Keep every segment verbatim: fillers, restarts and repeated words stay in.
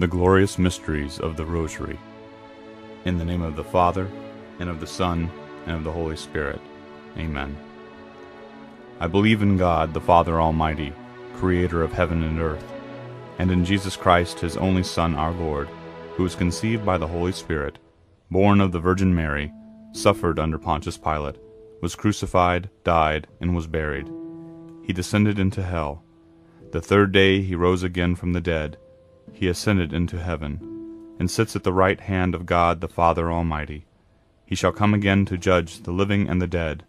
The glorious mysteries of the Rosary. In the name of the Father, and of the Son, and of the Holy Spirit. Amen. I believe in God, the Father Almighty, Creator of heaven and earth, and in Jesus Christ, His only Son, our Lord, who was conceived by the Holy Spirit, born of the Virgin Mary, suffered under Pontius Pilate, was crucified, died, and was buried. He descended into hell. The third day He rose again from the dead. He ascended into heaven, and sits at the right hand of God the Father Almighty. He shall come again to judge the living and the dead.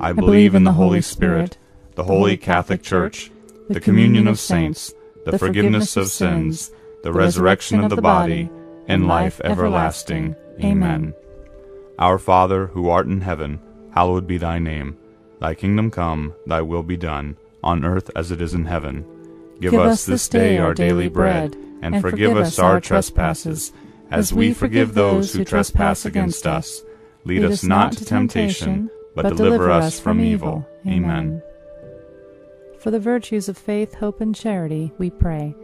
I, I believe, believe in the Holy Spirit, the Holy Catholic Church, the communion of saints, the forgiveness of sins, the resurrection of the body, and life everlasting. Amen. Our Father, who art in heaven, hallowed be thy name. Thy kingdom come, thy will be done, on earth as it is in heaven. Give, Give us this day our daily bread, and, and forgive, forgive us our trespasses, as we forgive those who trespass against us. Lead us not to temptation, but deliver us from evil. Amen. For the virtues of faith, hope, and charity, we pray.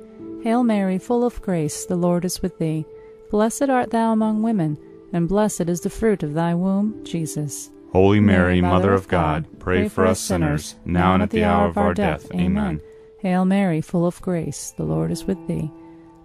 Hail Mary, full of grace, the Lord is with thee. Blessed art thou among women, and blessed is the fruit of thy womb, Jesus. Holy Mary, Mother of God, pray for us sinners, now and at the hour of our death. Amen. Hail Mary, full of grace, the Lord is with thee.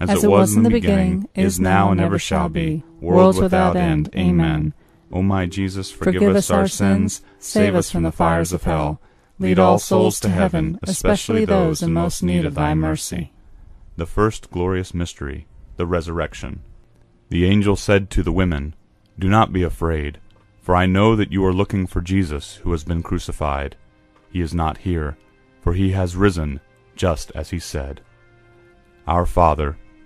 As, As it was in the beginning, is now, and ever shall be, world without end. Amen. O my Jesus, forgive us our sins, save us from the fires of hell. Lead all souls to heaven, especially those in most need of thy mercy. The first glorious mystery, the Resurrection. The angel said to the women, Do not be afraid, for I know that you are looking for Jesus who has been crucified. He is not here, for he has risen, just as he said. Our Father,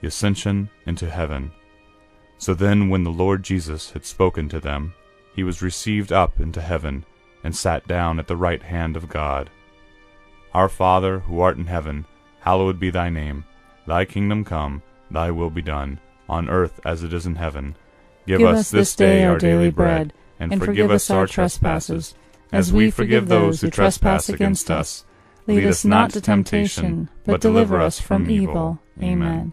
the Ascension into Heaven. So then, when the Lord Jesus had spoken to them, he was received up into heaven, and sat down at the right hand of God. Our Father, who art in heaven, hallowed be thy name. Thy kingdom come, thy will be done, on earth as it is in heaven. Give, Give us this day our daily bread, and, and forgive us our trespasses, as we forgive those who trespass against us. Lead us not to temptation, but deliver us from evil. Amen.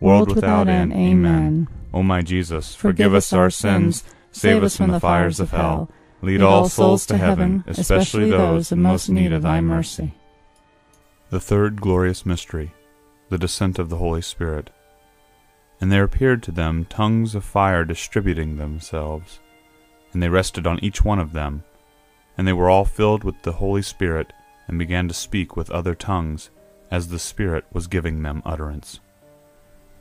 world without end. Amen. O my Jesus, forgive us our sins, save us from the fires of hell, lead all souls to heaven, especially those in most need of thy mercy. The third glorious mystery, the descent of the Holy Spirit. And there appeared to them tongues of fire distributing themselves, and they rested on each one of them. And they were all filled with the Holy Spirit, and began to speak with other tongues, as the Spirit was giving them utterance.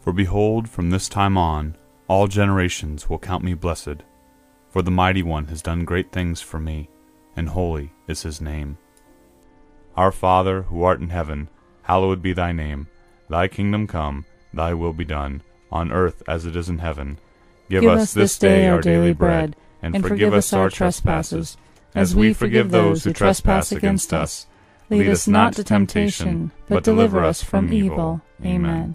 For behold, from this time on, all generations will count me blessed, for the Mighty One has done great things for me, and holy is his name. Our Father, who art in heaven, hallowed be thy name. Thy kingdom come, thy will be done, on earth as it is in heaven. Give, Give us this day our daily bread, and, and forgive us our trespasses, as we forgive those who trespass against us. Lead us not to temptation, but deliver us from evil. Amen.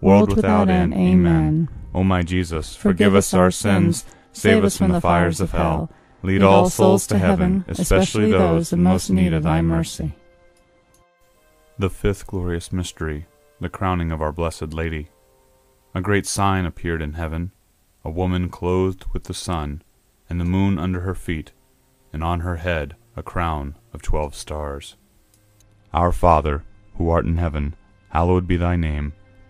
world without end. Amen. O my Jesus, forgive us our sins, save us from the fires of hell, lead all souls to heaven, especially those in most need of thy mercy. The fifth glorious mystery, the crowning of our Blessed Lady. A great sign appeared in heaven, a woman clothed with the sun, and the moon under her feet, and on her head a crown of twelve stars. Our Father, who art in heaven, hallowed be thy name.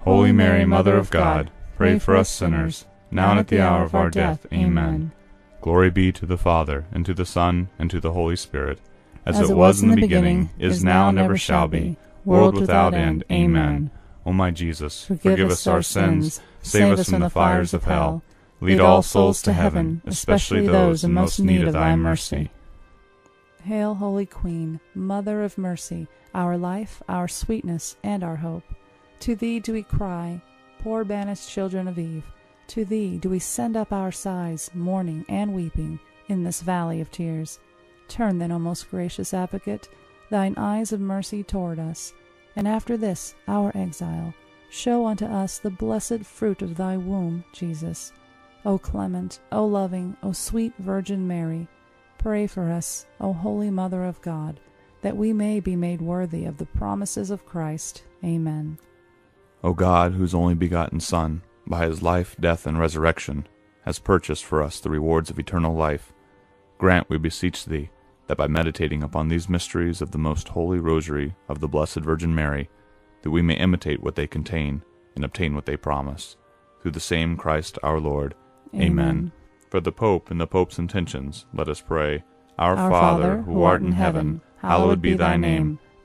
Holy Mary, Mother of God, pray for us sinners, now and at the hour of our death. Amen. Glory be to the Father, and to the Son, and to the Holy Spirit, as, as it was in the beginning, is now, and ever shall be, world without end. Amen. O my Jesus, forgive us our sins, save us from the fires of hell, lead all souls to heaven, especially those in most need of thy mercy. Hail, Holy Queen, Mother of Mercy, our life, our sweetness, and our hope. To thee do we cry, poor banished children of Eve. To thee do we send up our sighs, mourning and weeping, in this valley of tears. Turn then, O most gracious Advocate, thine eyes of mercy toward us, and after this our exile, show unto us the blessed fruit of thy womb, Jesus. O clement, O loving, O sweet Virgin Mary, pray for us, O Holy Mother of God, that we may be made worthy of the promises of Christ. Amen. O God, whose only begotten Son, by his life, death, and resurrection, has purchased for us the rewards of eternal life, grant, we beseech thee, that by meditating upon these mysteries of the most holy rosary of the Blessed Virgin Mary, that we may imitate what they contain, and obtain what they promise. Through the same Christ our Lord. Amen. Amen. For the Pope and the Pope's intentions, let us pray. Our, our Father, Father, who art in heaven, hallowed be thy name.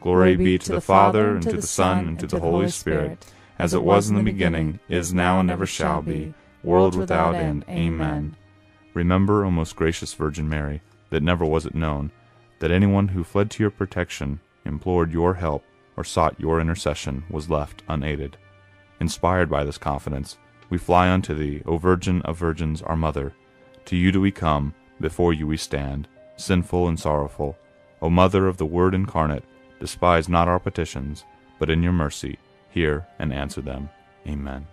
Glory be to the Father, and to the Son, and to the Holy Spirit, as it was in the beginning, is now, and ever shall be, world without end. Amen. Remember, O most gracious Virgin Mary, that never was it known that anyone who fled to your protection, implored your help, or sought your intercession was left unaided. Inspired by this confidence, we fly unto thee, O Virgin of Virgins, our Mother. To you do we come, before you we stand, sinful and sorrowful. O Mother of the Word incarnate, despise not our petitions, but in your mercy hear and answer them. Amen.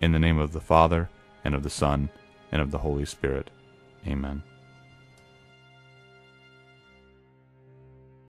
In the name of the Father, and of the Son, and of the Holy Spirit. Amen.